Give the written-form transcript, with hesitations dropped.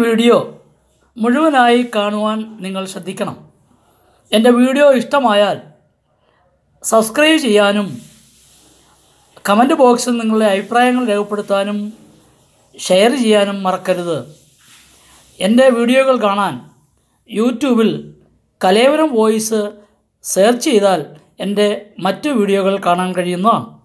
Video Mujunai Kanwan Ningal Shadikanam. And the video Ishtamayal subscribe Yanum. Comment box in Ningle, Iprang Leopartanum, share Yanum Markarada. And the video Ganan YouTube Kaleverum voice search Idal and the Matu video Kanan Kadina.